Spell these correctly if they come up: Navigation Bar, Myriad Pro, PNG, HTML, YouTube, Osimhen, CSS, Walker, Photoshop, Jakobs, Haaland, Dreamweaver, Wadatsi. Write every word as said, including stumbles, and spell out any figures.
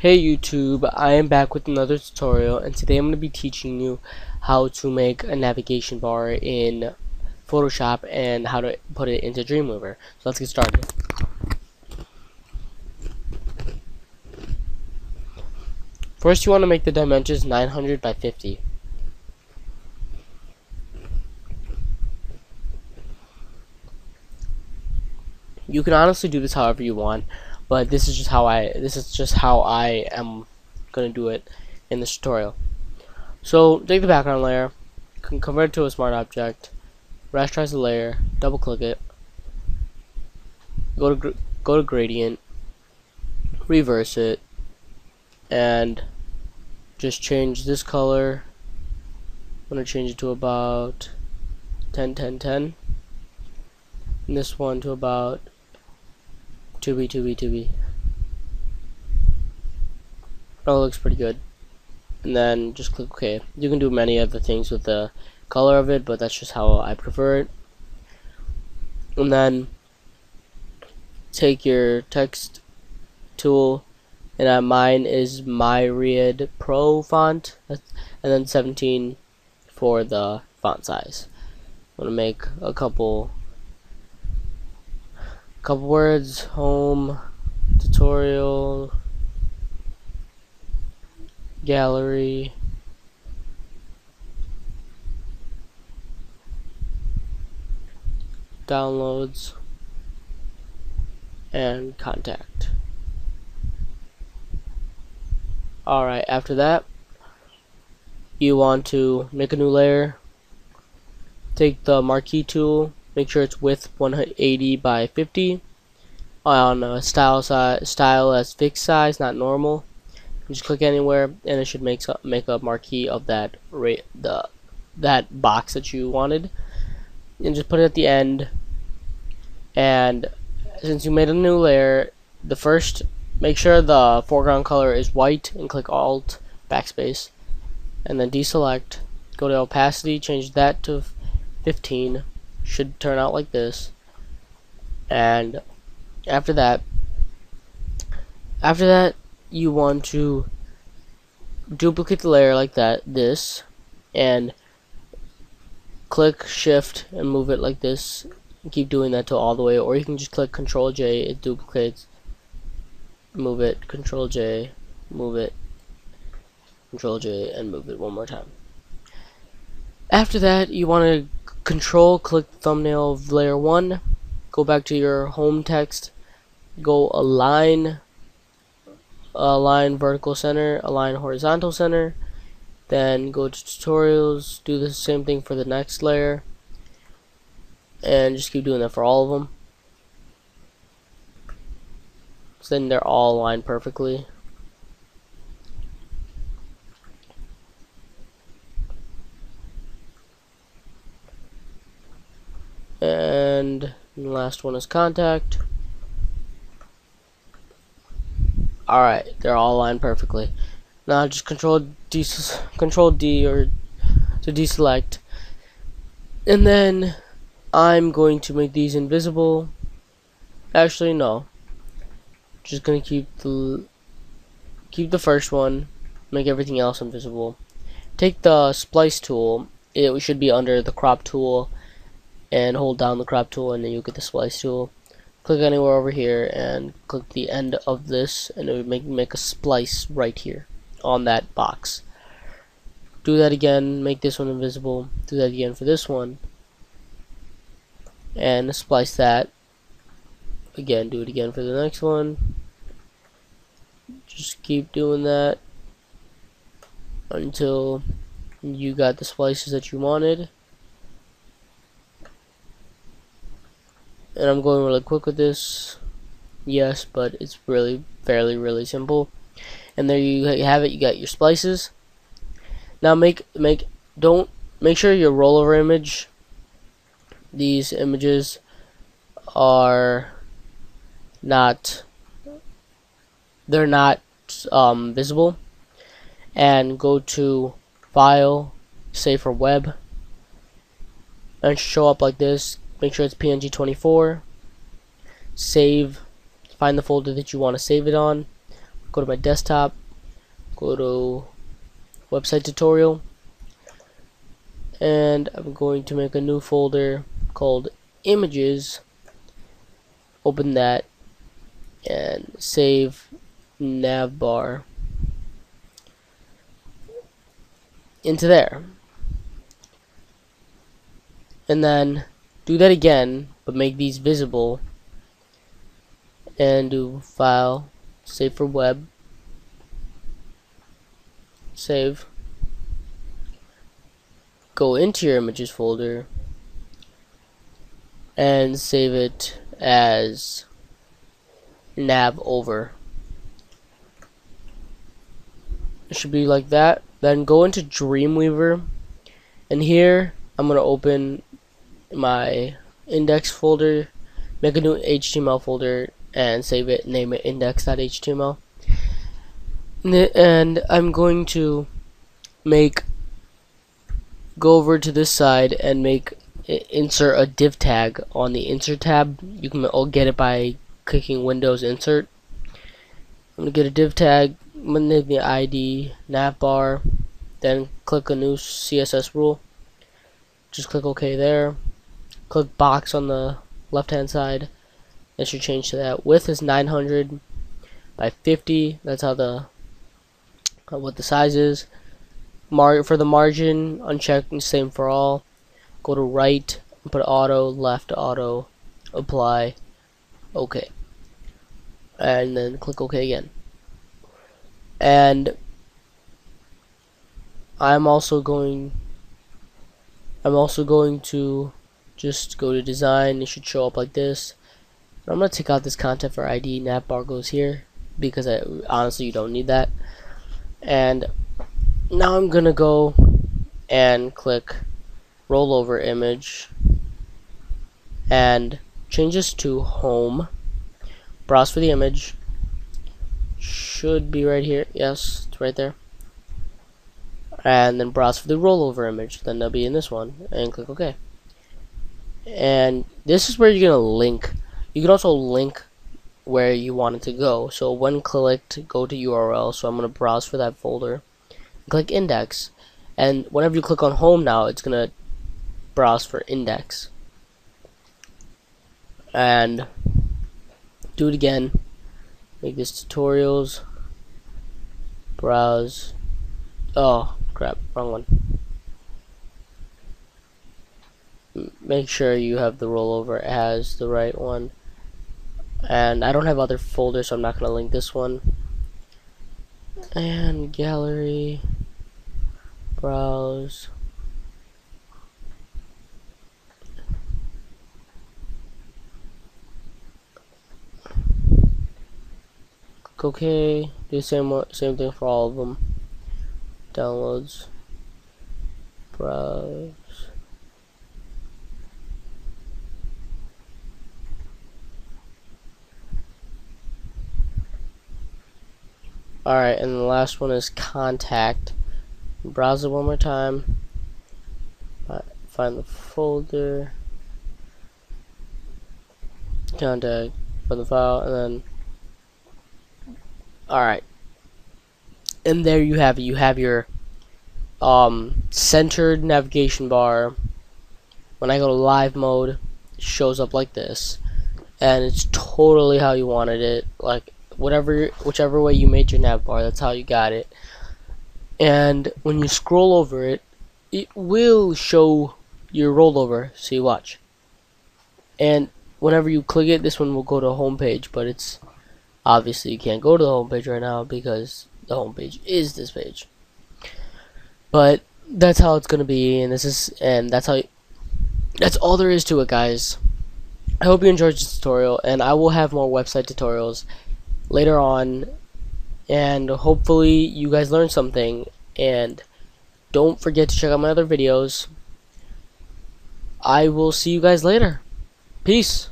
Hey YouTube, I am back with another tutorial, and today I'm going to be teaching you how to make a navigation bar in Photoshop and how to put it into Dreamweaver. So let's get started. First you want to make the dimensions nine hundred by fifty. You can honestly do this however you want, but this is just how I this is just how I am gonna do it in this tutorial. So take the background layer, can convert it to a smart object, rasterize the layer, double click it, go to go to gradient, reverse it, and just change this color. I'm gonna change it to about ten ten ten, and this one to about two B, two B, two B. That looks pretty good. And then just click OK. You can do many other things with the color of it, but that's just how I prefer it. And then take your text tool, and uh, mine is Myriad Pro font, and then seventeen for the font size. I'm gonna make a couple. Couple words: home, tutorial, gallery, downloads, and contact. Alright, after that you want to make a new layer, take the marquee tool, make sure it's width one eighty by fifty, on uh, style size, style as fixed size, not normal. Just click anywhere, and it should make make a marquee of that rate the that box that you wanted, and just put it at the end. And since you made a new layer, the first make sure the foreground color is white, and click Alt Backspace, and then deselect. Go to opacity, change that to fifteen. Should turn out like this. And after that after that you want to duplicate the layer like that, this, and click shift and move it like this. Keep doing that till all the way, or you can just click Control J, it duplicates. Move it, Control J, move it, Control J, and move it one more time. After that you want to Control click thumbnail of layer one, go back to your home text, go align, align vertical center, align horizontal center, then go to tutorials, do the same thing for the next layer, and just keep doing that for all of them. So then they're all aligned perfectly. And the last one is contact. Alright, they're all aligned perfectly. Now just control D, control D or to deselect. And then I'm going to make these invisible. Actually no. Just gonna keep the keep the first one, make everything else invisible. Take the splice tool, it should be under the crop tool, and hold down the crop tool, and then you'll get the splice tool. Click anywhere over here and click the end of this, and it would make make a splice right here on that box. Do that again, make this one invisible, do that again for this one, and splice that again, do it again for the next one. Just keep doing that until you got the splices that you wanted. And I'm going really quick with this, yes, but it's really fairly really simple. And there you have it. You got your splices. Now make make don't make sure your rollover image. These images are not. They're not um, visible. And go to File, Save for Web, and show up like this. Make sure it's P N G twenty-four, save, find the folder that you want to save it on, go to my desktop, go to website tutorial, and I'm going to make a new folder called images, open that and save navbar into there, and then do that again but make these visible, and do file, save for web, save, go into your images folder and save it as nav over. It should be like that. Then go into Dreamweaver, and here I'm gonna open my index folder, make a new H T M L folder and save it, name it index dot H T M L, and I'm going to make go over to this side and make insert a div tag on the insert tab. You can all get it by clicking Windows insert. I'm gonna get a div tag, I'm gonna name the I D navbar, then click a new C S S rule, just click OK there, click box on the left hand side, that should change to that. Width is nine hundred by fifty, that's how the uh, what the size is. Mar for the margin, unchecked, same for all, go to right, put auto, left auto, apply, OK, and then click OK again. And I'm also going I'm also going to just go to design. It should show up like this. I'm gonna take out this content for I D, navbar goes here because I honestly you don't need that. And now I'm gonna go and click rollover image and change this to home, browse for the image, should be right here, yes, it's right there, and then browse for the rollover image, then they'll be in this one, and click OK. And this is where you're gonna link. You can also link where you want it to go, so when clicked, go to U R L, so I'm gonna browse for that folder, click index, and whenever you click on home now, it's gonna browse for index, and do it again. Make this tutorials, browse, oh crap, wrong one. M make sure you have the rollover as the right one, and I don't have other folders so I'm not gonna link this one, and gallery, browse, OK, do the same same thing for all of them. Downloads, browse, alright, and the last one is contact. Browse it one more time, find the folder, contact, find the file, and then alright, and there you have it. You have your um, centered navigation bar. When I go to live mode, it shows up like this, and it's totally how you wanted it. Like whatever, whichever way you made your nav bar, that's how you got it. And when you scroll over it, it will show your rollover. So you watch, and whenever you click it, this one will go to home page, but it's obviously, you can't go to the home page right now because the home page is this page. But that's how it's gonna be, and this is, and that's how. You, that's all there is to it, guys. I hope you enjoyed this tutorial, and I will have more website tutorials later on. And hopefully, you guys learned something. And don't forget to check out my other videos. I will see you guys later. Peace.